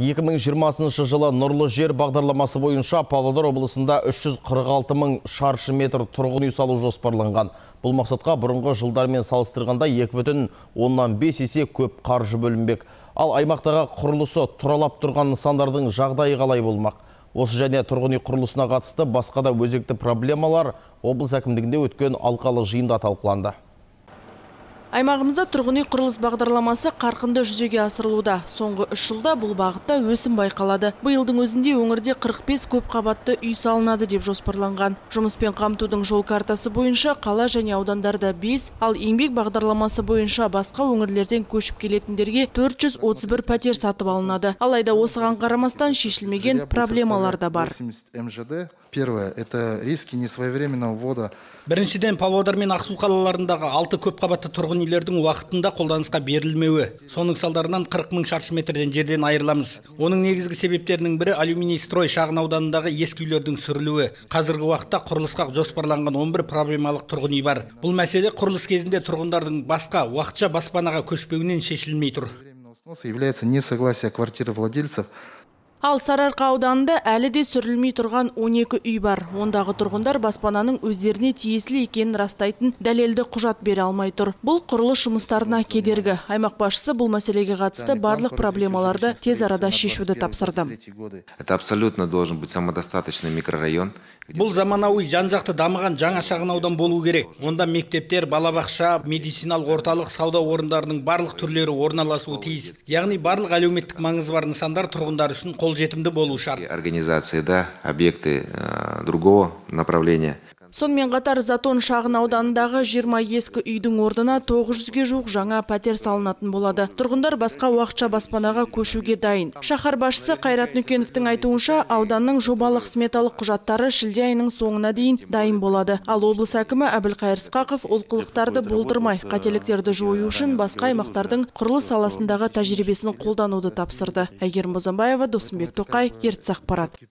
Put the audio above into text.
2020 жылы Нұрлы жер бағдарламасы бойынша Павлодар облысында 346 мың шаршы метр тұрғын үй салу жоспарланған. Бұл мақсатқа бұрынғы жылдармен салыстырғанда 2,5 есе көп қаржы бөлінбек. Ал аймақтағы құрылысы тұралап тұрған нысандардың жағдайы қалай болмақ? Осы және тұрғын үй құрылысына қатысты басқа да өзекті проблемалар облыс әкімдігінде өткен алқалы жиында талқыланды. Аймағымызда тұрғын үй құрылыс бағдарламасы қарқынды жүзеге асырылуда. Соңғы 3 жылда бұл бағытта өсім байқалады. Биылдың өзінде өңірде 45 көп қабатты үй салынады деп жоспарланған. Жұмыспен қамтудың жол картасы бойынша қала және аудандарда 5, ал еңбек бағдарламасы бойынша басқа өңірлерден көшіп келетіндерге 431 пәтер сатып алынады. Алайда осыған қарамастан шешілмеген проблемалар да бар. Первое, это риски несвоевременного ввода. Біріншіден, Павлодар мен Ақсу қалаларындағы 6 көпқабатты тұрғын үйлердің уақытында қолданысқа берілмеуі. Соның салдарынан 40 мың шаршы метрден жерден айырыламыз. Оның негізгі себептерінің бірі алюминий строй шағын ауданындағы ескі үйлердің сүрілуі. Қазіргі уақытта құрылысқа жоспарланған 11 проблемалық тұрғын үй бар. Бұл мәселе құрылыс кезінде тұрғындардың басқа уақытша баспанаға көшпеуінен шешілмей тұр. Является несогласие квартировладельцев. Ал Сарыарқа ауданында әлі де сүрілмей тұрған 12 үй бар. Ондағы тұрғындар баспананың өздеріне тиесілі екенін растайтын дәлелді құжат бере алмай тұр. Бұл құрылыс жұмыстарына кедергі. Аймақ басшысы бұл мәселеге қатысты барлық проблемаларды тез арада шешуді тапсырды. Это абсолютно должен быть самодостаточный микрорайон. Бұл заманауи жан-жақты дамыған жаңа шағын аудан болу керек. Онда мектептер, балабақша, медициналық орталық, сауда орындарының барлық түрлері орналасуы тиіс. Яғни барлық әлеуметтік маңызы бар нысандар тұрғындар үшін қолжетімді болу шарт. Организации, да, объекты другого направления. Сонымен қатар Затон шағын ауданындағы 20 ескі үйдің ордына 900-ге жуық жаңа пәтер салынатын болады. Тұрғындар басқа уақытша баспанаға көшуге дайын. Шаһар басшысы Қайрат Нүкенифтің айтуынша, ауданның жобалық сметалық құжаттары шілде айының соңына дейін дайын болады. Ал облыс әкімі Әбілқайыр Скаков олқылықтарды болдырмай, қателіктерді жою үшін басқа аймақтардың құрылыс саласындағы тәжірибесін қолдануды тапсырды. Мұзамбаева Досымбек Тоқай, ертіс ақпарат.